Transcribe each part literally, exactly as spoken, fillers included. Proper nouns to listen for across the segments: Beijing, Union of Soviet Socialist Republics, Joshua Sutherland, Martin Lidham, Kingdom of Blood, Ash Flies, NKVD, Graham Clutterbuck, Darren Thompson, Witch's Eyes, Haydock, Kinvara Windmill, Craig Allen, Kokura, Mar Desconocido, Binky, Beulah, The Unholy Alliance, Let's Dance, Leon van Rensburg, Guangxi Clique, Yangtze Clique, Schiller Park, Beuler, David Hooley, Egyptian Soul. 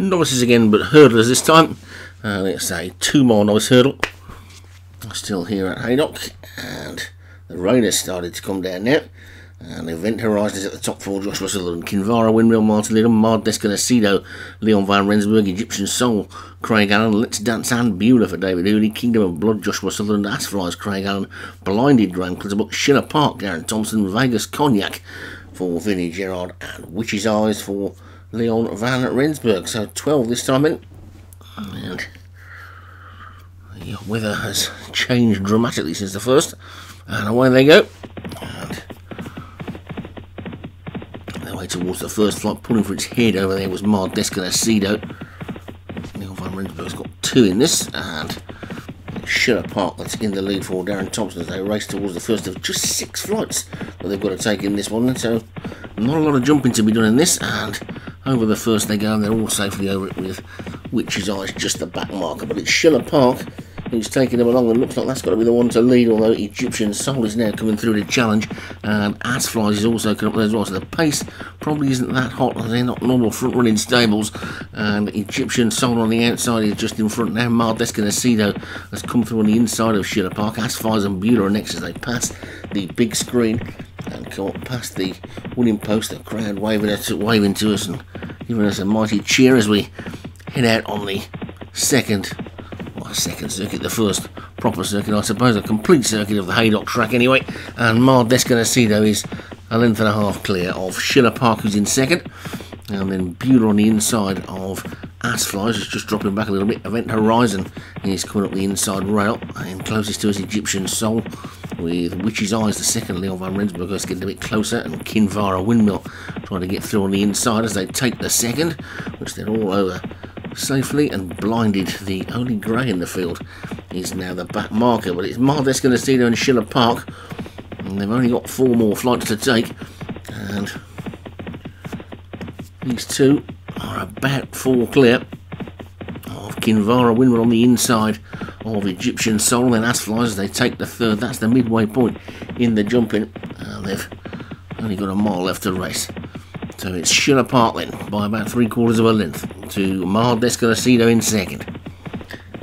Novices again, but hurdlers this time. Uh, let's say two more novice hurdle. Still here at Haydock, and the rain has started to come down now. And Event Horizon is at the top four. Joshua Sutherland, Kinvara Windmill, Martin Lidham, Mar Desconocido, Leon van Rensburg, Egyptian Soul, Craig Allen, Let's Dance and Beuler for David Hooley, Kingdom of Blood, Joshua Sutherland, Ash Flies, Craig Allen, Blinded, Graham Clutterbuck, Schiller Park, Darren Thompson, Vegas Cognac for Vinnie Gerard, and Witch's Eyes for Leon van Rensburg. So twelve this time in. And the weather has changed dramatically since the first. And away they go. And towards the first flight, pulling for its head over there was Mar Desconocido. Neil van Rensburg's got two in this, and Schiller Park that's in the lead for Darren Thompson as they race towards the first of just six flights that they've got to take in this one. So not a lot of jumping to be done in this, and over the first they go, and they're all safely over it with Witch's Eyes just the back marker. But it's Schiller Park who's taking them along, and looks like that's got to be the one to lead, although Egyptian Soul is now coming through to challenge, and Ash Flies is also coming up there as well, so the pace probably isn't that hot. They're not normal front running stables, and Egyptian Soul on the outside is just in front now. Mar Desconocido has come through on the inside of Schiller Park. Ash Flies and Beulah are next as they pass the big screen and come up past the winning post. The crowd waving, us, waving to us and giving us a mighty cheer as we head out on the second second circuit, the first proper circuit, I suppose, a complete circuit of the Haydock track anyway. And Mar Desconocido is a length and a half clear of Schiller Park, who's in second, and then Beulah on the inside of Ash Flies is just dropping back a little bit. Event Horizon is coming up the inside rail, and closest to us Egyptian Soul with Witch's Eyes the second. Leon van Rensburg is getting a bit closer, and Kinvara Windmill trying to get through on the inside as they take the second, which they're all over safely. And Blinded, the only grey in the field, is now the back marker. But it's Mar Desconocido and Schiller Park, and they've only got four more flights to take, and these two are about four clear of Kinvara Windmill on the inside of Egyptian Soul, and Ash Flies as they take the third. That's the midway point in the jumping, and they've only got a mile left to race. So it's Schiller Park then, by about three quarters of a length, to Mar Desconocido in second.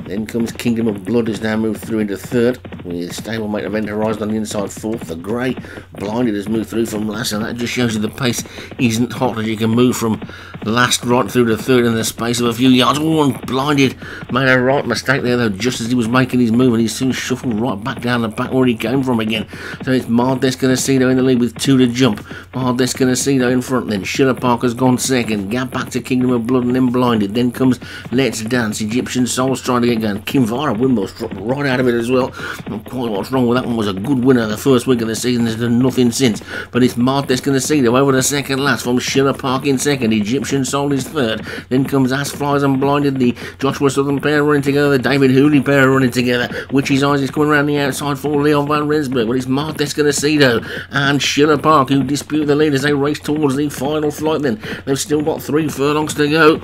Then comes Kingdom of Blood, has now moved through into third, with stablemate Event Horizon on the inside fourth. The grey Blinded has moved through from last, and that just shows you the pace isn't hot, as you can move from last right through to third in the space of a few yards. Oh, and Blinded made a right mistake there, though, just as he was making his move, and he soon shuffled right back down the back where he came from again. So it's Mar Desconocido in the lead with two to jump. Mar Desconocido in front then. Schiller Park has gone second. Gap back to Kingdom of Blood and then Blinded. Then comes Let's Dance. Egyptian Soul's trying to get going. Kinvara Windmill's dropped right out of it as well. Not quite what's wrong with that one. Was a good winner the first week of the season. Has done nothing since. But it's Mar Desconocido over the second last from Schiller Park in second. Egyptian Soul is third. Then comes Ash Flies and Blinded. The Joshua Sutherland pair running together. The David Hooley pair running together. Witch's Eyes is coming around the outside for Leon van Rensburg. But it's Mar Desconocido and Schiller Park who dispute the lead as they race towards the final flight then. They've still got three furlongs to go.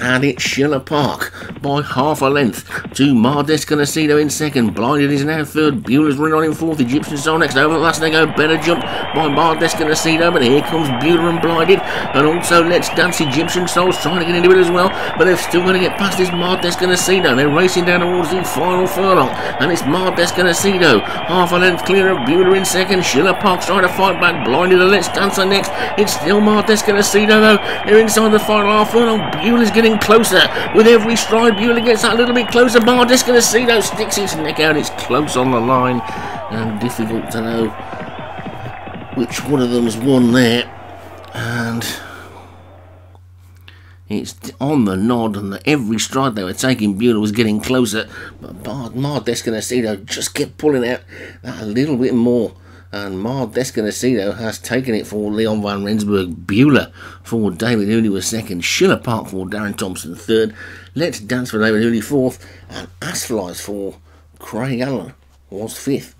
And it's Schiller Park by half a length to Mar Desconocido in second. Blinded is now third. Beulah's running on in fourth. Egyptian Soul next. Over the last they go. Better jump by Mar Desconocido, but here comes Beulah and Blinded. And also Let's Dance. Egyptian Soul's trying to get into it as well, but they're still going to get past this Mar Desconocido. They're racing down towards the final furlong, and it's Mar Desconocido half a length clear of Beulah in second. Schiller Park's trying to fight back. Blinded and Let's Dance are next. It's still Mar Desconocido though. They're inside the final half furlong. Beulah's getting closer with every stride. Beulah gets that little bit closer. Mar Desconocido sticks his neck out. It's close on the line, and difficult to know which one of them's won there. And it's on the nod, and the, every stride they were taking, Beulah was getting closer. But Mar, Mar Desconocido just kept pulling out that a little bit more. And Mar Desconocido has taken it for Leon van Rensburg. Beulah for David Hooley was second. Schiller Park for Darren Thompson third. Let's Dance for David Hooley fourth. And Ash Flies for Craig Allen was fifth.